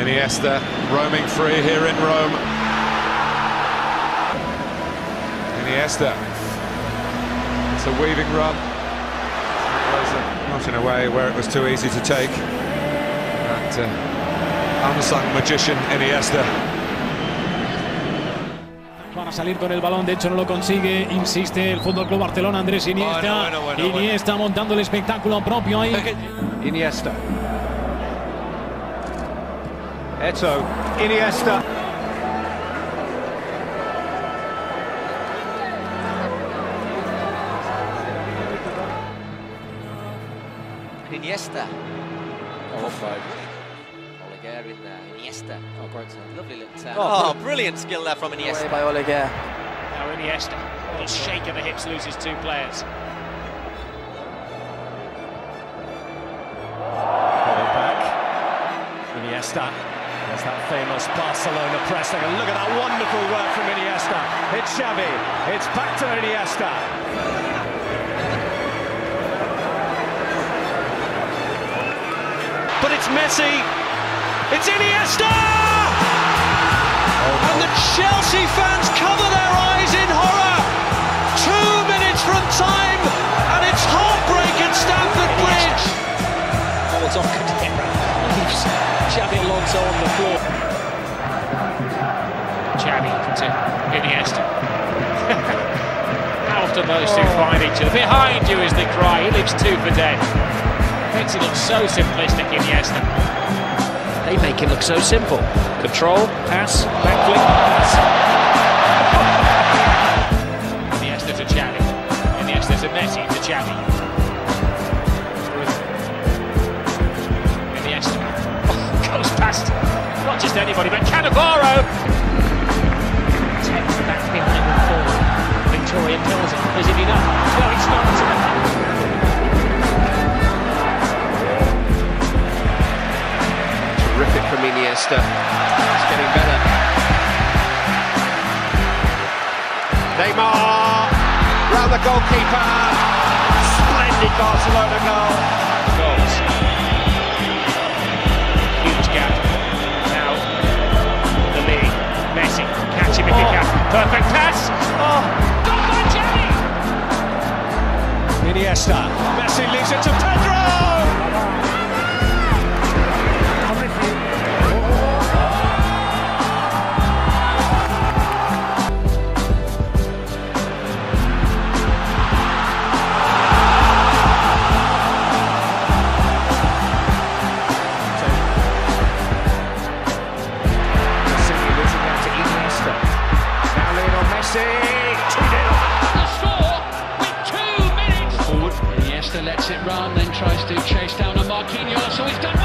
Iniesta roaming free here in Rome. Iniesta. It's a weaving run. Not in a way where it was too easy to take. That unsung magician Iniesta. Van a salir con el balón, de hecho no lo consigue, insiste el Fútbol Club Barcelona, Andrés Iniesta. Bueno. Iniesta montando el espectáculo propio ahí. Iniesta. Eto'o, Iniesta. Iniesta. Oh, offside. Oleguer in there, Iniesta. Oh, breaks a lovely little turn. Oh, brilliant skill there from Iniesta. By Oleguer. Now Iniesta, a little shake of the hips, loses two players. Back. Iniesta. There's that famous Barcelona pressing, and look at that wonderful work from Iniesta. It's Xavi, it's back to Iniesta. But it's Messi, it's Iniesta! Oh, and the Chelsea fans cover their eyes in horror. 2 minutes from time, and it's heartbreak at Stamford Bridge. Oh, it's off Canavaro. Xabi Alonso on the floor. Xabi to Iniesta. How often those two find each other? Behind you is the cry. He leaves two for dead. Makes it look so simplistic, Iniesta. They make it look so simple. Control, pass, backflip, pass. Iniesta to Xabi. Iniesta to Messi to Xabi. Not just anybody, but Canavaro! Takes the back behind and forward. Victoria kills it. Is it enough? Well, it's not. Terrific from Iniesta. It's getting better. Neymar! Round the goalkeeper! Splendid Barcelona goal. Goals. Messi, catch him if he can. Perfect pass. Got by Xavi. Iniesta. Messi leaves it to Pedro. Lets it run, then tries to chase down a Marquinhos, so he's done.